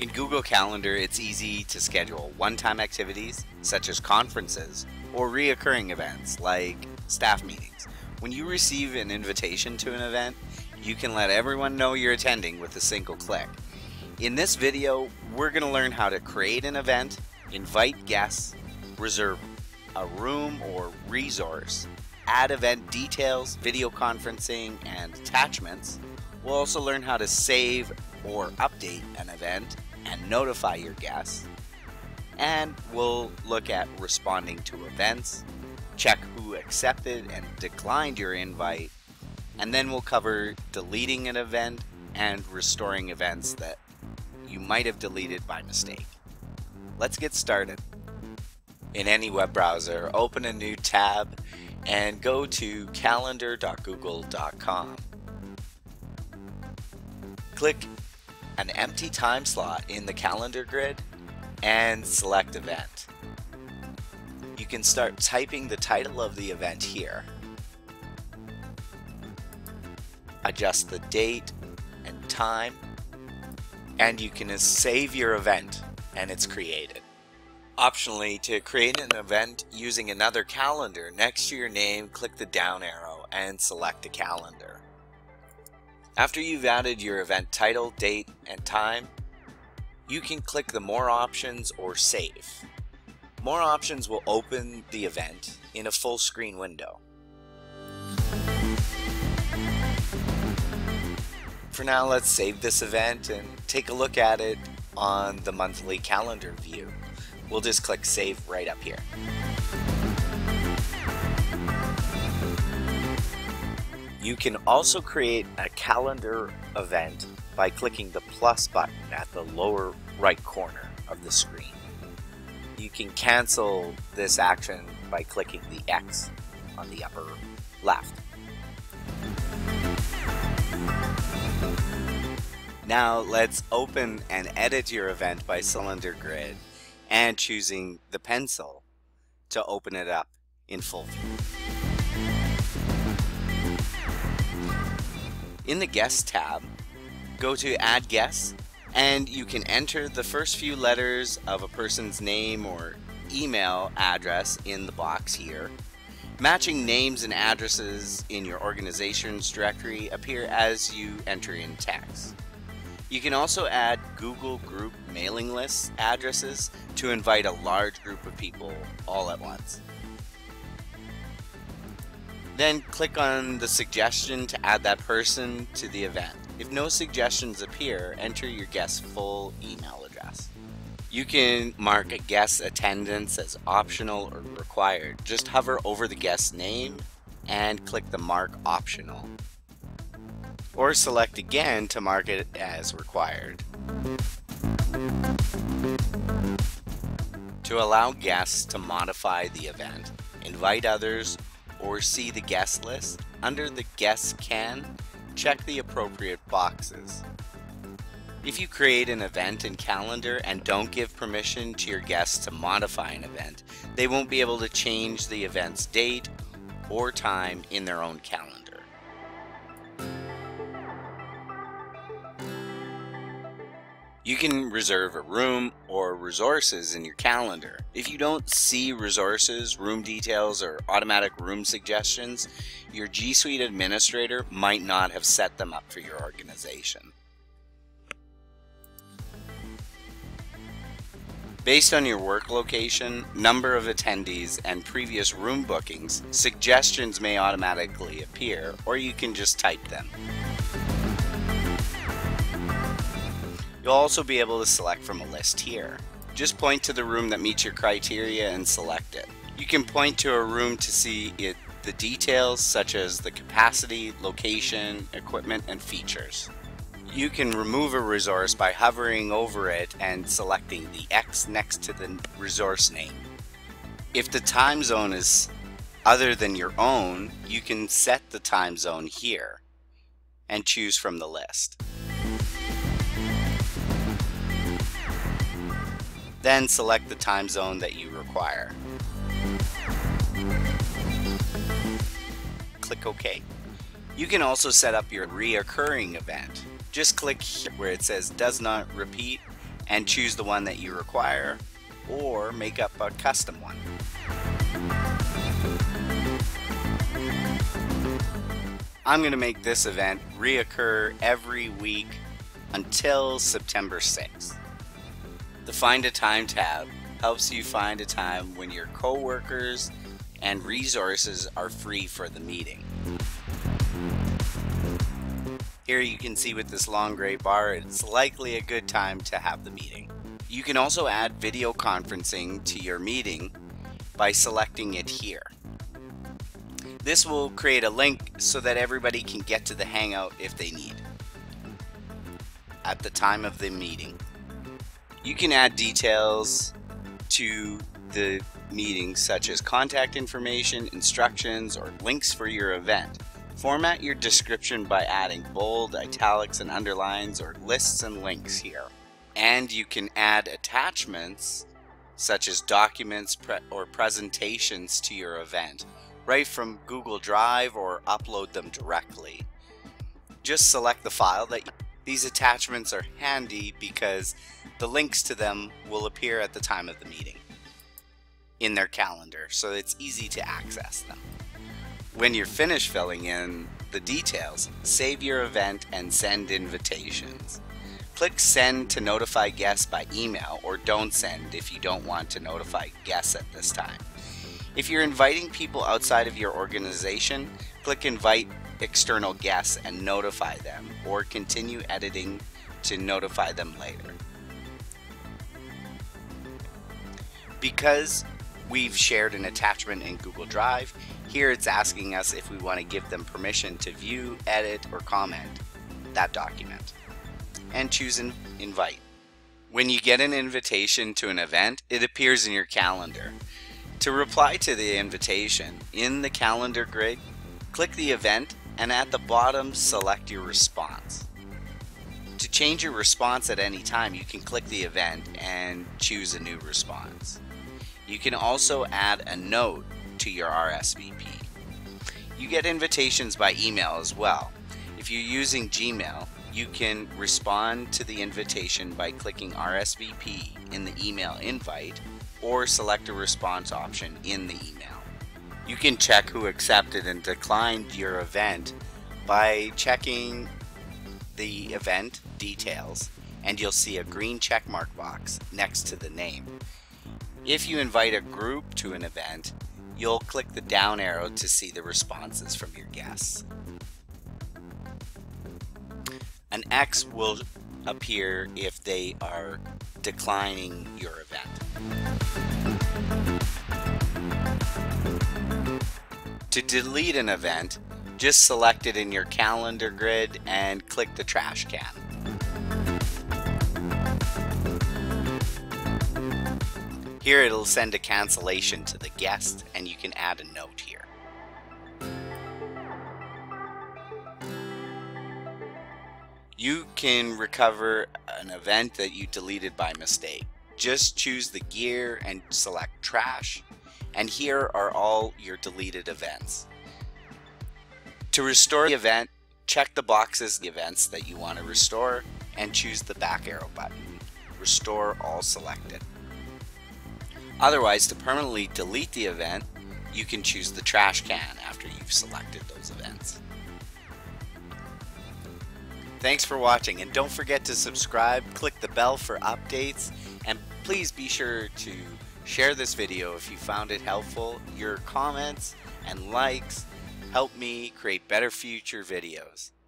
In Google Calendar, it's easy to schedule one-time activities, such as conferences, or reoccurring events, like staff meetings. When you receive an invitation to an event, you can let everyone know you're attending with a single click. In this video, we're going to learn how to create an event, invite guests, reserve a room or resource, add event details, video conferencing, and attachments. We'll also learn how to save or update an event and notify your guests. And we'll look at responding to events, check who accepted and declined your invite, and then we'll cover deleting an event and restoring events that you might have deleted by mistake. Let's get started. In any web browser, open a new tab and go to calendar.google.com. Click an empty time slot in the calendar grid and select event. You can start typing the title of the event here. Adjust the date and time, and you can save your event and it's created. Optionally, to create an event using another calendar, next to your name, click the down arrow and select a calendar. After you've added your event title, date, and time, you can click the More Options or Save. More Options will open the event in a full screen window. For now, let's save this event and take a look at it on the monthly calendar view. We'll just click Save right up here. You can also create a calendar event by clicking the plus button at the lower right corner of the screen. You can cancel this action by clicking the X on the upper left. Now let's open and edit your event by cylinder grid and choosing the pencil to open it up in full view. In the Guest tab, go to Add Guests, and you can enter the first few letters of a person's name or email address in the box here. Matching names and addresses in your organization's directory appear as you enter in text. You can also add Google Group mailing list addresses to invite a large group of people all at once. Then click on the suggestion to add that person to the event. If no suggestions appear, enter your guest's full email address. You can mark a guest's attendance as optional or required. Just hover over the guest's name and click the Mark Optional, or select again to mark it as required. To allow guests to modify the event, invite others, or see the guest list, under the Guests Can, check the appropriate boxes. If you create an event in Calendar and don't give permission to your guests to modify an event, they won't be able to change the event's date or time in their own calendar. You can reserve a room or resources in your calendar. If you don't see resources, room details, or automatic room suggestions, your G Suite administrator might not have set them up for your organization. Based on your work location, number of attendees, and previous room bookings, suggestions may automatically appear, or you can just type them. You'll also be able to select from a list here. Just point to the room that meets your criteria and select it. You can point to a room to see the details, such as the capacity, location, equipment, and features. You can remove a resource by hovering over it and selecting the X next to the resource name. If the time zone is other than your own, you can set the time zone here and choose from the list. Then select the time zone that you require. Click OK. You can also set up your reoccurring event. Just click where it says Does Not Repeat and choose the one that you require, or make up a custom one. I'm going to make this event reoccur every week until September 6th. The Find a Time tab helps you find a time when your coworkers and resources are free for the meeting. Here you can see with this long gray bar, it's likely a good time to have the meeting. You can also add video conferencing to your meeting by selecting it here. This will create a link so that everybody can get to the Hangout if they need at the time of the meeting. You can add details to the meeting such as contact information, instructions, or links for your event. Format your description by adding bold, italics, and underlines, or lists and links here. And you can add attachments such as documents or presentations to your event right from Google Drive, or upload them directly. Just select the file. These attachments are handy because the links to them will appear at the time of the meeting in their calendar, so it's easy to access them. When you're finished filling in the details, save your event and send invitations. Click send to notify guests by email, or don't send if you don't want to notify guests at this time. If you're inviting people outside of your organization, click invite external guests and notify them, or continue editing to notify them later. Because we've shared an attachment in Google Drive, here it's asking us if we want to give them permission to view, edit, or comment that document, and choose an invite. When you get an invitation to an event, it appears in your calendar. To reply to the invitation, in the calendar grid, click the event and at the bottom select your response. To change your response at any time, you can click the event and choose a new response. You can also add a note to your RSVP. You get invitations by email as well. If you're using Gmail, you can respond to the invitation by clicking RSVP in the email invite, or select a response option in the email. You can check who accepted and declined your event by checking the event details, and you'll see a green check mark box next to the name. If you invite a group to an event, you'll click the down arrow to see the responses from your guests. An X will appear if they are declining your event. To delete an event, just select it in your calendar grid and click the trash can. Here it'll send a cancellation to the guest, and you can add a note here. You can recover an event that you deleted by mistake. Just choose the gear and select trash, and here are all your deleted events. To restore the event, check the boxes the events that you want to restore and choose the back arrow button. Restore all selected. Otherwise, to permanently delete the event, you can choose the trash can after you've selected those events. Thanks for watching, and don't forget to subscribe, click the bell for updates, and please be sure to share this video if you found it helpful. Your comments and likes help me create better future videos.